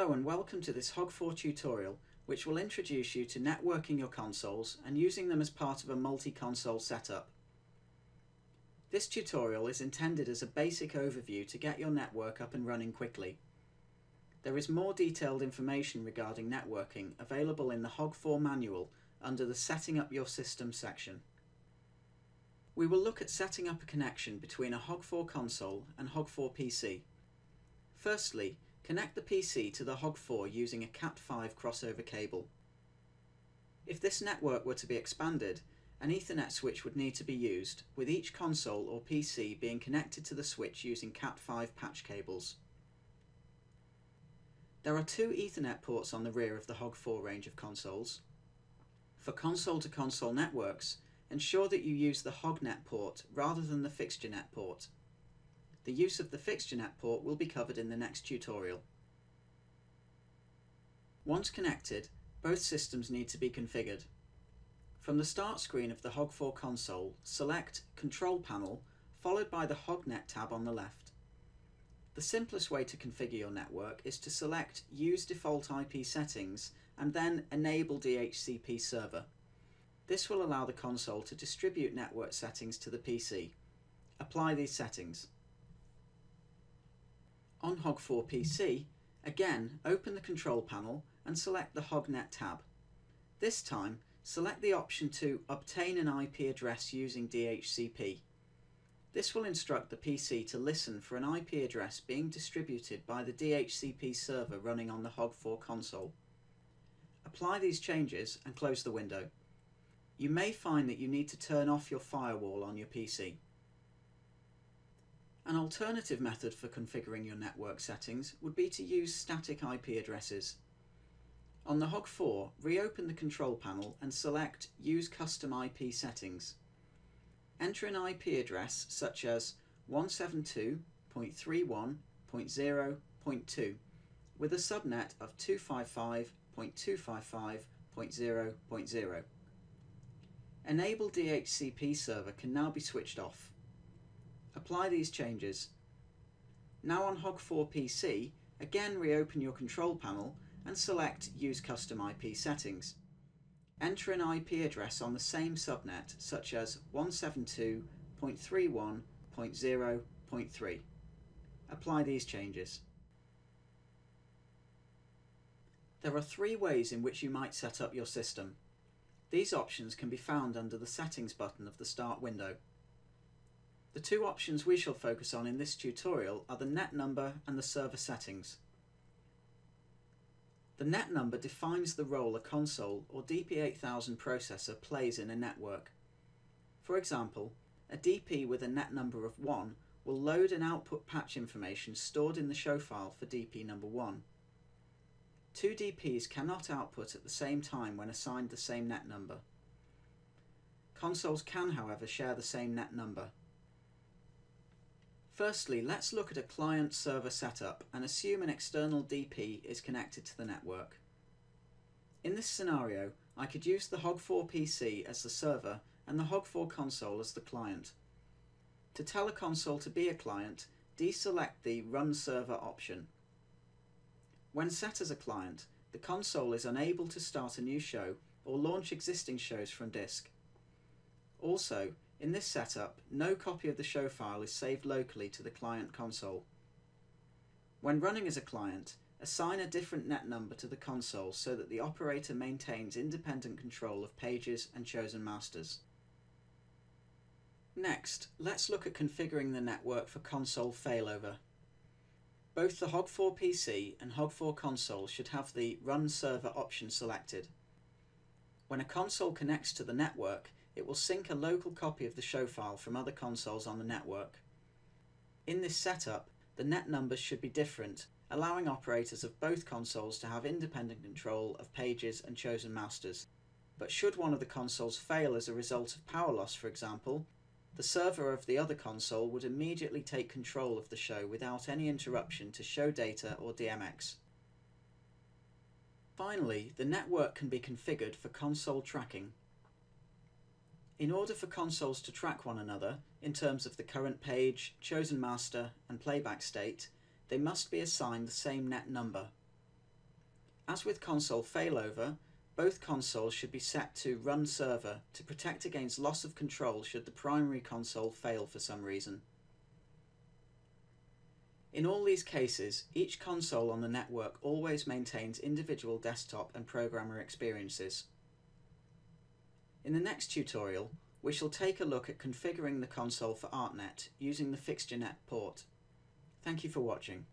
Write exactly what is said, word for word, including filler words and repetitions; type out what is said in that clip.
Hello and welcome to this Hog four tutorial, which will introduce you to networking your consoles and using them as part of a multi-console setup. This tutorial is intended as a basic overview to get your network up and running quickly. There is more detailed information regarding networking available in the Hog four manual under the Setting Up Your System section. We will look at setting up a connection between a Hog four console and Hog four P C. Firstly, connect the P C to the Hog four using a Cat five crossover cable. If this network were to be expanded, an Ethernet switch would need to be used, with each console or P C being connected to the switch using Cat five patch cables. There are two Ethernet ports on the rear of the Hog four range of consoles. For console-to-console networks, ensure that you use the HogNet port rather than the FixtureNet port. The use of the FixtureNet port will be covered in the next tutorial. Once connected, both systems need to be configured. From the start screen of the Hog four console, select Control Panel, followed by the HogNet tab on the left. The simplest way to configure your network is to select Use Default I P Settings and then Enable D H C P Server. This will allow the console to distribute network settings to the P C. Apply these settings. On Hog four P C, again open the Control Panel and select the HogNet tab. This time, select the option to obtain an I P address using D H C P. This will instruct the P C to listen for an I P address being distributed by the D H C P server running on the Hog four console. Apply these changes and close the window. You may find that you need to turn off your firewall on your P C. An alternative method for configuring your network settings would be to use static I P addresses. On the Hog four, reopen the Control Panel and select Use Custom I P Settings. Enter an I P address such as one seventy-two dot thirty-one dot zero dot two with a subnet of two fifty-five dot two fifty-five dot zero dot zero. Enable D H C P server can now be switched off. Apply these changes. Now on Hog four P C, again reopen your Control Panel and select Use Custom I P Settings. Enter an I P address on the same subnet such as one seventy-two dot thirty-one dot zero dot three. Apply these changes. There are three ways in which you might set up your system. These options can be found under the Settings button of the Start window. The two options we shall focus on in this tutorial are the net number and the server settings. The net number defines the role a console or D P eight thousand processor plays in a network. For example, a D P with a net number of one will load and output patch information stored in the show file for D P number one. Two D Ps cannot output at the same time when assigned the same net number. Consoles can, however, share the same net number. Firstly, let's look at a client-server setup and assume an external D P is connected to the network. In this scenario, I could use the Hog four P C as the server and the Hog four console as the client. To tell a console to be a client, deselect the Run Server option. When set as a client, the console is unable to start a new show or launch existing shows from disk. Also, in this setup, no copy of the show file is saved locally to the client console. When running as a client, assign a different net number to the console so that the operator maintains independent control of pages and chosen masters. Next, let's look at configuring the network for console failover. Both the Hog four P C and Hog four console should have the Run Server option selected. When a console connects to the network, it will sync a local copy of the show file from other consoles on the network. In this setup, the net numbers should be different, allowing operators of both consoles to have independent control of pages and chosen masters. But should one of the consoles fail as a result of power loss, for example, the server of the other console would immediately take control of the show without any interruption to show data or D M X. Finally, the network can be configured for console tracking. In order for consoles to track one another, in terms of the current page, chosen master and playback state, they must be assigned the same net number. As with console failover, both consoles should be set to Run Server to protect against loss of control should the primary console fail for some reason. In all these cases, each console on the network always maintains individual desktop and programmer experiences. In the next tutorial, we shall take a look at configuring the console for ArtNet using the FixtureNet port. Thank you for watching.